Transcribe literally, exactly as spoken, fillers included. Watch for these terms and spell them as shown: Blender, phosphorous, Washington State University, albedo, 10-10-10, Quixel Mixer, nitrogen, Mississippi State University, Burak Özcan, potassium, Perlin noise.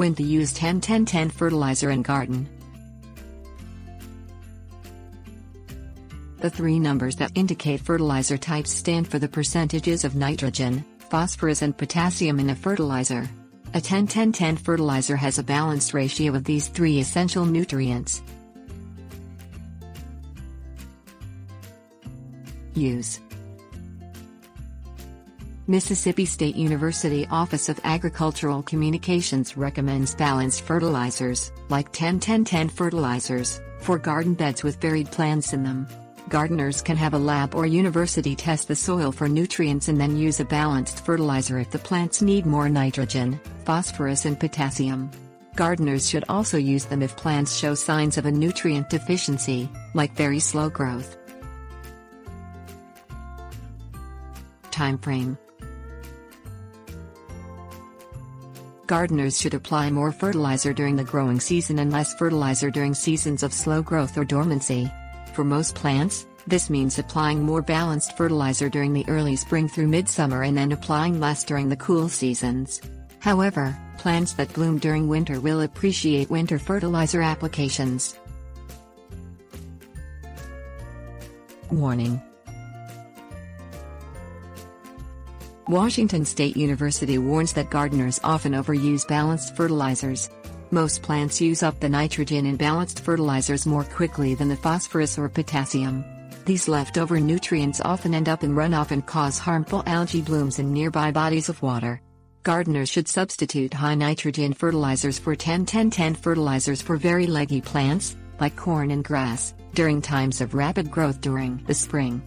When to use ten ten ten fertilizer in garden. The three numbers that indicate fertilizer types stand for the percentages of nitrogen, phosphorus and potassium in a fertilizer. A ten ten ten fertilizer has a balanced ratio of these three essential nutrients. Use. Mississippi State University Office of Agricultural Communications recommends balanced fertilizers, like ten ten ten fertilizers, for garden beds with varied plants in them. Gardeners can have a lab or university test the soil for nutrients and then use a balanced fertilizer if the plants need more nitrogen, phosphorus and potassium. Gardeners should also use them if plants show signs of a nutrient deficiency, like very slow growth. Time frame. Gardeners should apply more fertilizer during the growing season and less fertilizer during seasons of slow growth or dormancy. For most plants, this means applying more balanced fertilizer during the early spring through midsummer and then applying less during the cool seasons. However, plants that bloom during winter will appreciate winter fertilizer applications. Warning. Washington State University warns that gardeners often overuse balanced fertilizers. Most plants use up the nitrogen in balanced fertilizers more quickly than the phosphorus or potassium. These leftover nutrients often end up in runoff and cause harmful algae blooms in nearby bodies of water. Gardeners should substitute high nitrogen fertilizers for ten ten ten fertilizers for very leggy plants, like corn and grass, during times of rapid growth during the spring.